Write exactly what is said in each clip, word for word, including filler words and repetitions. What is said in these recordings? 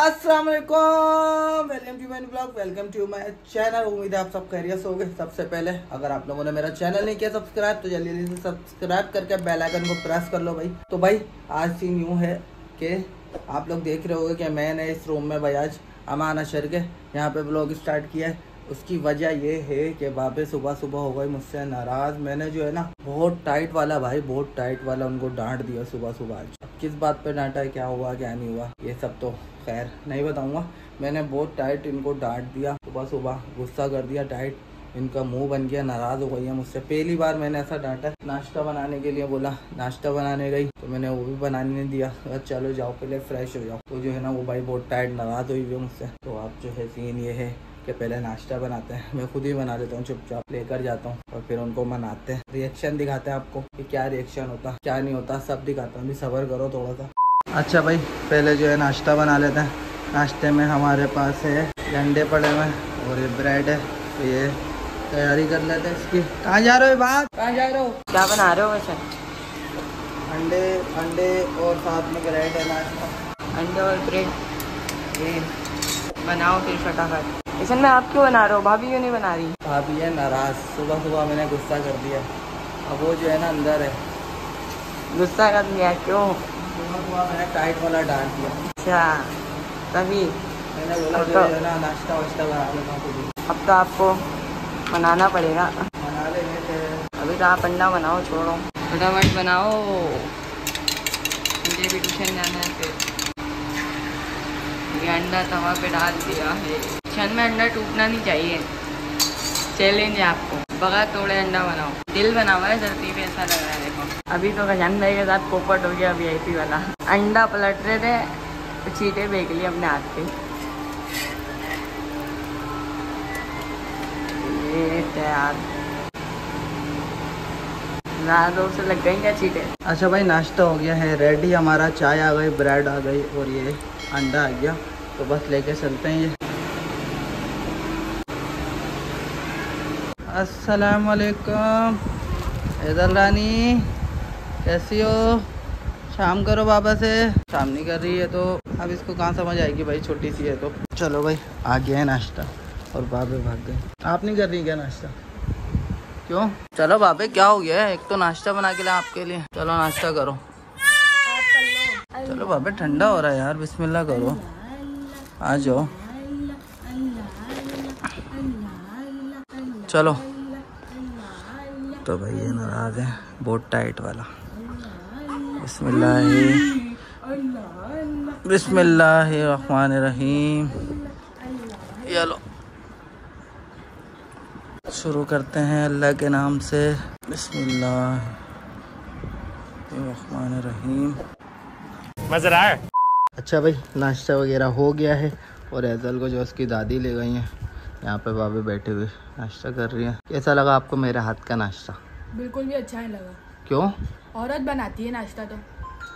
अस्सलाम वालेकुम, welcome to my blog, welcome to my channel. उम्मीद है आप सब खैरियत हो गए। सबसे पहले अगर आप लोगों ने मेरा चैनल नहीं किया सब्सक्राइब तो जल्दी जल्दी से सब्सक्राइब करके बेल आइकन को प्रेस कर लो भाई। तो भाई आज सीन यूँ है कि आप लोग देख रहे होगे कि मैंने इस रूम में भाई आज अमान अशर के यहाँ पर ब्लॉग स्टार्ट किया है। उसकी वजह यह है कि बाबे सुबह सुबह हो गई मुझसे नाराज़। मैंने जो है ना बहुत टाइट वाला भाई बहुत टाइट वाला उनको डांट दिया सुबह सुबह। किस बात पे डांटा है, क्या हुआ क्या नहीं हुआ, ये सब तो खैर नहीं बताऊंगा। मैंने बहुत टाइट इनको डांट दिया सुबह सुबह, गुस्सा कर दिया टाइट, इनका मुंह बन गया, नाराज़ हो गई है मुझसे। पहली बार मैंने ऐसा डांटा। नाश्ता बनाने के लिए बोला, नाश्ता बनाने गई तो मैंने वो भी बनाने नहीं दिया। चलो जाओ पहले फ्रेश हो जाओ। तो जो है ना वो भाई बहुत टाइट नाराज़ हुई है मुझसे। तो आप जो है सीन ये है कि पहले नाश्ता बनाते हैं, मैं खुद ही बना देता हूँ, चुपचाप लेकर जाता हूँ और फिर उनको मनाते हैं, रिएक्शन दिखाते हैं आपको कि क्या रिएक्शन होता क्या नहीं होता, सब दिखाता हूँ। भी सब्र करो थोड़ा सा। अच्छा भाई पहले जो है नाश्ता बना लेते हैं। नाश्ते में हमारे पास है अंडे पड़े हुए हैं और ये ब्रेड है, तो ये तैयारी कर लेते हैं इसकी। कहाँ जा रहे हो भाई, कहाँ जा रहे हो, क्या बना रहे हो? वैसे अंडे अंडे और साथ में ब्रेड है नाश्ता। अंडे और ब्रेड बनाओ फिर फटाफट। इस में आप क्यों बना रहे हो, भाभी क्यों नहीं बना रही? भाभी है नाराज़, सुबह सुबह मैंने गुस्सा कर दिया। अब वो जो है ना अंदर है, गुस्सा कर दिया क्यों? सुबह सुबह मैंने टाइट वाला डांट दिया। अच्छा तभी मैंने बोला जो है ना नाश्ता वाश्ता बना लेता हूँ। अब तो आपको बनाना पड़ेगा। बना लेंगे अभी तो आप अंडा बनाओ, छोड़ो फटाफट बनाओ, मुझे भी ट्यूशन जाना है। फिर ये अंडा तवा पे डाल दिया है। किचन में अंडा टूटना नहीं चाहिए, चैलेंज है आपको। बगैर तोड़े अंडा बनाओ, दिल बना हुआ है धरती पे, ऐसा लग रहा है देखो। अभी तो गजान भाई के साथ पोपट हो गया वीआईपी वाला। अंडा पलट रहे थे, चीटे बेक लिए अपने हाथ पे। ये तैयार, ज़्यादा से लग गई क्या चीटे। अच्छा भाई नाश्ता हो गया है रेडी हमारा, चाय आ गई, ब्रेड आ गई और ये अंडा आ गया। तो बस लेके चलते हैं ये। अस्सलामुअलैकुम इधर रानी, कैसी हो? शाम करो बाबा से। शाम नहीं कर रही है तो अब इसको कहाँ समझ आएगी भाई, छोटी सी है तो। चलो भाई आ गया है नाश्ता और बाबे भाग गए। आप नहीं कर रही क्या नाश्ता, क्यों? चलो बाबे क्या हो गया है, एक तो नाश्ता बना के लाए आपके लिए। चलो नाश्ता करो, चलो बाबे ठंडा हो रहा है यार, बिस्मिल्लाह करो, आ जाओ। चलो तो भाई ये नाराज है बहुत टाइट वाला। बिस्मिल्लाह बिस्मिल्लाहिर्रहमानिर्रहीम। चलो शुरू करते हैं अल्लाह के नाम से, बिस्मिल्लाहिर्रहमानिर्रहीम। मज़ा आया। अच्छा भाई नाश्ता वगैरह हो गया है और ऐज़ल को जो उसकी दादी ले गई हैं यहाँ पे, बाबे बैठे हुए नाश्ता कर रही है। कैसा लगा आपको मेरे हाथ का नाश्ता? बिल्कुल भी अच्छा नहीं लगा। क्यों? औरत बनाती है नाश्ता तो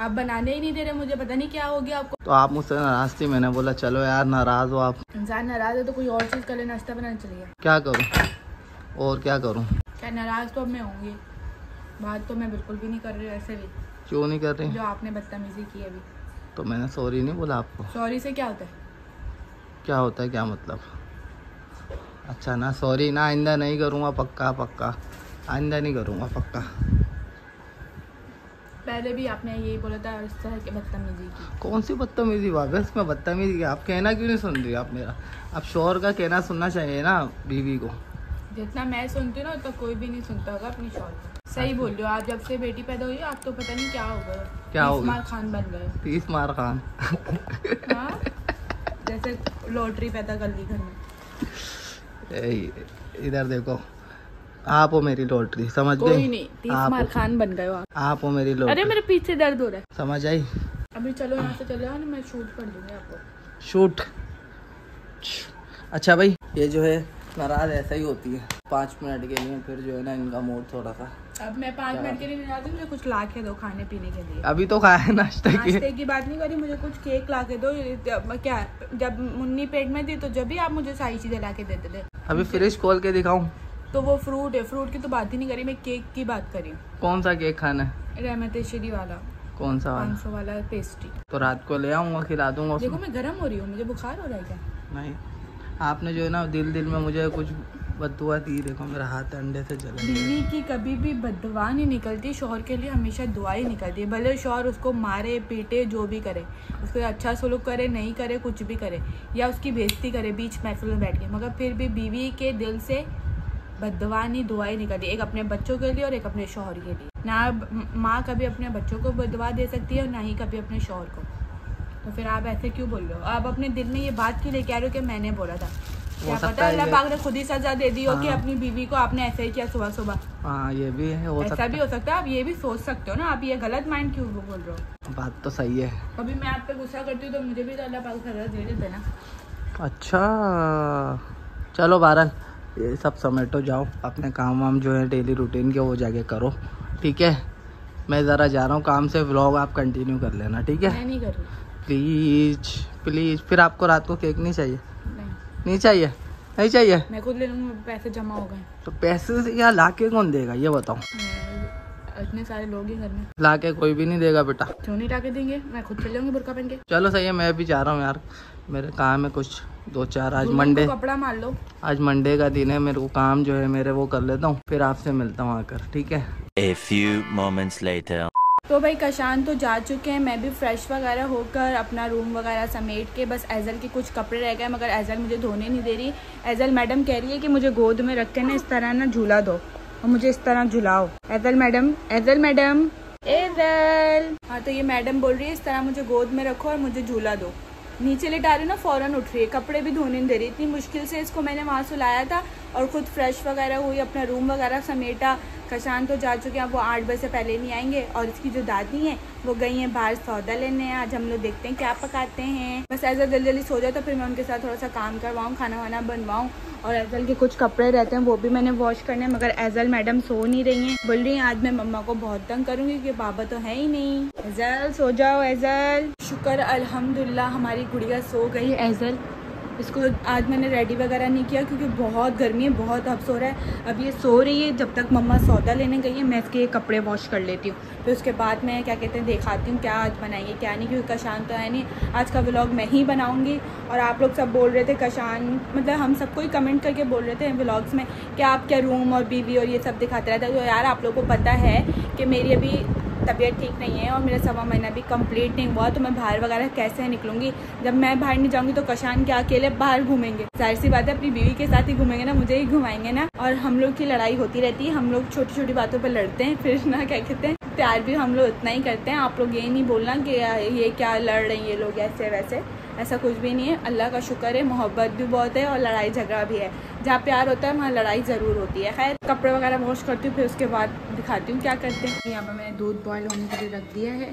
आप बनाने ही नहीं दे रहे, मुझे पता नहीं क्या हो गया आपको। तो आप मुझसे नाराज थी, मैंने बोला चलो यार नाराज हो आप, इंसान नाराज है तो कोई और चीज करे, नाश्ता बनाने चलिए। क्या करूँ और क्या करूँ, क्या नाराज तो अब मैं होंगी, बात तो मैं बिल्कुल भी नहीं कर रही। ऐसे भी क्यों नहीं कर रही, जो आपने बदतमीजी की अभी। तो मैंने सॉरी नहीं बोला आपको? सॉरी से क्या होता है, क्या होता है क्या मतलब? अच्छा ना सॉरी ना, आइंदा नहीं करूँगा पक्का, पक्का आइंदा नहीं करूँगा पक्का। पहले भी आपने यही बोला था इस तरह की बदतमीजी की। कौन सी बदतमीजी बाबा, इसमें बदतमीजी आप कहना क्यों नहीं सुन रही आप मेरा? आप शौहर का कहना सुनना चाहिए ना बीवी को। जितना मैं सुनती हूँ ना तो कोई भी नहीं सुनता होगा अपनी शौहर को। सही बोल रहे हो आप, जब से बेटी पैदा हुई आप तो पता नहीं क्या हो गए, क्या हो गए, मार खान बन गए। तीस मार खान जैसे लॉटरी पैदा कर ली घर में। इधर देखो आप हो मेरी लॉटरी, समझ गई? कोई नहीं, तीस मार खान बन गए हो आप। आप हो मेरी लॉटरी। अरे मेरे पीछे दर्द हो रहा है, समझ आई? अभी चलो यहाँ से चले जाओ ना, मैं शूट कर दूंगी आपको। शूट? अच्छा भाई ये जो है नाराज ऐसा ही होती है पाँच मिनट के लिए, फिर जो है ना इनका मूड थोड़ा सा। अब मैं पाँच मिनट के लिए नाराज हूँ, मुझे कुछ ला के दो खाने पीने के लिए। अभी तो खाया नाश्ता, नाश्ते की बात नहीं करी, मुझे कुछ केक ला के दो। क्या जब मुन्नी पेट में थी तो जब भी आप मुझे सारी चीजें ला के देते थे। अभी फ्रिज खोल के दिखाऊं तो वो फ्रूट है, फ्रूट की तो बात ही नहीं करी, मैं केक की बात करी। कौन सा केक खाना है? रहमत श्री वाला। कौन सा वाला? पाँच सौ वाला पेस्ट्री। तो रात को ले आऊँगा, खिला दूंगा। देखो मैं गर्म हो रही हूँ, मुझे बुखार हो रहा है क्या? नहीं, आपने जो है ना दिल दिल में मुझे कुछ बददुआ दी। देखो मेरा हाथ अंडे से जला। बीवी की कभी भी बददुआ नहीं निकलती, शौहर के लिए हमेशा दुआ ही निकलती है। भले शौहर उसको मारे पीटे जो भी करे, उसको अच्छा सलूक करे नहीं करे, कुछ भी करे या उसकी बेइज्जती करे बीच महफिल में बैठ के, मगर फिर भी बीवी के दिल से बददुआ नहीं दुआ ही निकलती। एक अपने बच्चों के लिए और एक अपने शौहर के लिए। ना माँ कभी अपने बच्चों को बददुआ दे सकती है और ना ही कभी अपने शौहर को। तो फिर आप ऐसे क्यों बोल रहे हो? आप अपने दिल में ये बात क्यों लेके आ रहे हो कि मैंने बोला था? क्या पता अल्लाह पाक ने खुद ही सजा दे दी हो कि अपनी बीवी को आपने ऐसे ही किया सुबह सुबह। हाँ ये भी है, हो ऐसा भी हो सकता है। आप ये भी सोच सकते हो ना, आप ये गलत माइंड क्यों बोल रहे हो? बात तो सही है। कभी मैं आप पे गुस्सा करती हूँ तो मुझे भी तो अल्लाह पाक सजा दे देते ना। अच्छा चलो बहरहाल ये सब समेटो, जाओ अपने काम वाम जो है डेली रूटीन के वो जाके करो। ठीक है, मैं ज़रा जा रहा हूँ काम से। व्लॉग आप कंटिन्यू कर लेना, ठीक है? मैं नहीं कर रही, प्लीज प्लीज। फिर आपको रात को केक नहीं चाहिए? नहीं, नहीं चाहिए, नहीं चाहिए। मैं खुद ले लूँगा, पैसे जमा हो गए। तो पैसे या लाके कौन देगा ये बताओ? इतने सारे लोग ही घर में, लाके कोई भी नहीं देगा बेटा। क्यों नहीं लाके देंगे, मैं खुद चले जाऊंगी बुर्का पहन के। चलो सही है, मैं भी जा रहा हूँ यार, मेरे काम है कुछ दो चार। आज मंडे, कपड़ा मार लो, आज मंडे का दिन है, मेरे को काम जो है मेरे वो कर लेता हूँ, फिर आपसे मिलता हूँ आकर, ठीक है? A few moments later. तो भाई कशान तो जा चुके हैं, मैं भी फ़्रेश वगैरह होकर अपना रूम वगैरह समेट के, बस ऐज़ल के कुछ कपड़े रह गए मगर ऐज़ल मुझे धोने नहीं दे रही। ऐज़ल मैडम कह रही है कि मुझे गोद में रख के ना इस तरह ना झूला दो और मुझे इस तरह झूलाओ। Hazel madam, Hazel madam, Hazel. हाँ तो ये मैडम बोल रही है इस तरह मुझे गोद में रखो और मुझे झूला दो। नीचे लिटा रही ना, फ़ौरन उठ रही है, कपड़े भी धोने नहीं दे रही। इतनी मुश्किल से इसको मैंने वहाँ से लाया था और ख़ुद फ्रेश वगैरह हुई, अपना रूम वगैरह समेटा। कशान तो जा चुके हैं, वो आठ बजे से पहले नहीं आएंगे और इसकी जो दादी हैं वो गई हैं बाहर सौदा लेने। आज हम लोग देखते हैं क्या पकाते हैं। बस ऐसा जल्दी जल्दी सो जाए तो फिर मैं उनके साथ थोड़ा सा काम करवाऊँ, खाना वाना बनवाऊँ। और ऐज़ल के कुछ कपड़े रहते हैं वो भी मैंने वॉश करने, मगर ऐज़ल मैडम सो नहीं रही हैं। बोल रही हैं आज मैं मम्मा को बहुत तंग करूँगी क्योंकि बाबा तो है ही नहीं। ऐज़ल सो जाओ। ऐज़ल शुक्र अल्हम्दुलिल्लाह हमारी गुड़िया सो गई। ऐज़ल इसको आज मैंने रेडी वगैरह नहीं किया क्योंकि बहुत गर्मी है, बहुत अब सो रहा है। अब ये सो रही है, जब तक मम्मा सौदा लेने गई है मैं इसके ये कपड़े वॉश कर लेती हूँ, फिर तो उसके बाद मैं क्या कहते हैं दिखाती हूँ क्या आज बनाएंगे क्या नहीं, क्योंकि कशान तो है नहीं। आज का व्लॉग मैं ही बनाऊँगी। और आप लोग सब बोल रहे थे कशान, मतलब हम सबको ही कमेंट करके बोल रहे थे व्लॉग्स में कि आप क्या रूम और बीवी और ये सब दिखाते रहते हो। तो यार आप लोग को पता है कि मेरी अभी तबीयत ठीक नहीं है और मेरा सवा महीना भी कंप्लीट नहीं हुआ, तो मैं बाहर वगैरह कैसे निकलूँगी? जब मैं बाहर नहीं जाऊँगी तो कशान क्या अकेले बाहर घूमेंगे? जाहिर सी बात है अपनी बीवी के साथ ही घूमेंगे ना, मुझे ही घुमाएंगे ना। और हम लोग की लड़ाई होती रहती है, हम लोग छोटी छोटी बातों पर लड़ते हैं, फिर ना क्या कहते हैं प्यार भी हम लोग उतना ही करते हैं। आप लोग ये नहीं बोलना कि ये क्या लड़ रही है ये लोग ऐसे वैसे, ऐसा कुछ भी नहीं है। अल्लाह का शुक्र है मोहब्बत भी बहुत है और लड़ाई झगड़ा भी है। जहाँ प्यार होता है वहाँ लड़ाई ज़रूर होती है। खैर कपड़े वगैरह वॉश करती हूँ, फिर उसके बाद दिखाती हूँ क्या करते हैं। यहाँ पर मैंने दूध बॉयल होने के लिए रख दिया है,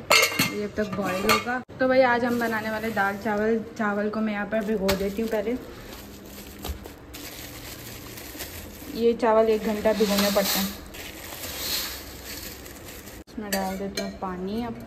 ये अब तक बॉयल होगा। तो भाई आज हम बनाने वाले दाल चावल। चावल को मैं यहाँ पर भिगो देती हूँ पहले। ये चावल एक घंटा भिगोने पड़ते हैं। इसमें डाल देती हूँ पानी। अब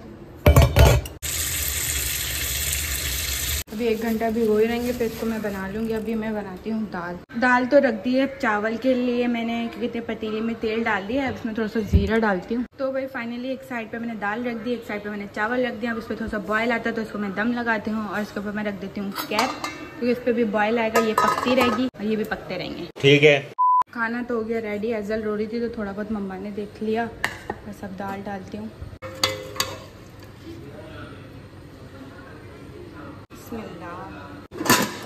अभी एक घंटा भिगो ही रहेंगे, फिर इसको मैं बना लूँगी। अभी मैं बनाती हूँ दाल। दाल तो रख दी है, चावल के लिए मैंने कितने पतीले में तेल डाल दिया है, अब इसमें थोड़ा सा जीरा डालती हूँ। तो भाई फाइनली एक साइड पे मैंने दाल रख दी, एक साइड पे मैंने चावल रख दिया। अब इस पर थोड़ा सा बॉयल आता है तो इसको मैं दम लगाती हूँ और इसके ऊपर मैं रख देती हूँ कैप, क्योंकि इस पर भी बॉयल आएगा, ये पकती रहेगी और ये भी पकते रहेंगे। ठीक है, खाना तो हो गया रेडी। ऐज़ल रो रही थी तो थोड़ा बहुत मम्मा ने देख लिया। मैं सब दाल डालती हूँ।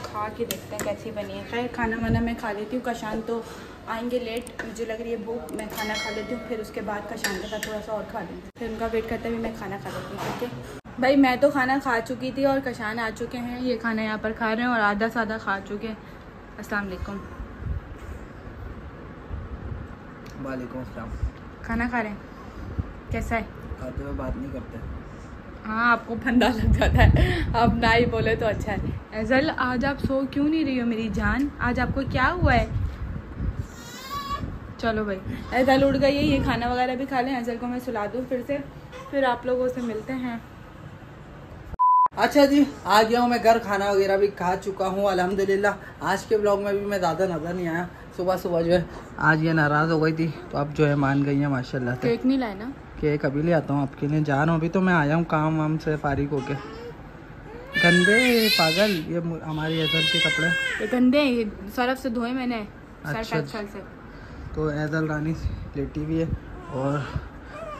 खा के देखते हैं कैसी बनी है। खैर खाना वाना मैं खा लेती हूँ, कशान तो आएंगे लेट, मुझे लग रही है भूख, मैं खाना खा लेती हूँ। फिर उसके बाद कशान के साथ थोड़ा सा और खा लूँगी, फिर उनका वेट करते हुए मैं खाना खा लेती हूँ। ठीक है भाई, मैं तो खाना खा चुकी थी और कशान आ चुके हैं, ये खाना यहाँ पर खा रहे हैं और आधा सादा खा चुके हैं। अस्सलाम वालेकुम। वालेकुम अस्सलाम। खाना खा रहे हैं, कैसा है? खाते हुए बात नहीं करते। हाँ आपको फंदा लग जाता है, अब ना ही बोले तो अच्छा है। ऐज़ल आज आप सो क्यों नहीं रही हो मेरी जान, आज आपको क्या हुआ है? चलो भाई ऐज़ल उड़ गई है, ये खाना वगैरह भी खा लें। ऐज़ल को मैं सुला दूँ फिर से, फिर आप लोगों से मिलते हैं। अच्छा जी, आ गया हूँ मैं घर, खाना वगैरह भी खा चुका हूँ अल्हम्दुलिल्लाह। आज के ब्लॉग में भी मैं ज़्यादा नज़र नहीं आया, सुबह सुबह जो है आज ये नाराज़ हो गई थी तो अब जो है मान गई है माशाल्लाह। केक नहीं लाए ना? केक अभी ले आता हूँ आपके लिए। जा रहा हूँ अभी, तो मैं आया हूँ काम वाम से फारिग होके। गंदे पागल, ये हमारे ऐजल के कपड़े ये गंदे हैं, ये सर्फ से धोए मैंने। अच्छा से तो ऐजल रानी लेटी हुई है और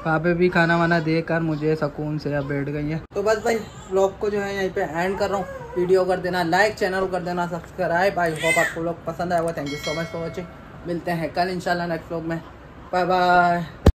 पापे भी खाना वाना देकर मुझे सुकून से अब बैठ गई है। तो बस भाई ब्लॉग को जो है यहीं पे एंड कर रहा हूँ। वीडियो कर देना लाइक, चैनल कर देना सब्सक्राइब। आई होप आपको लोग पसंद आएगा। Thank you so much for watching. मिलते हैं कल इंशाल्लाह नेक्स्ट ब्लॉग में। Bye bye.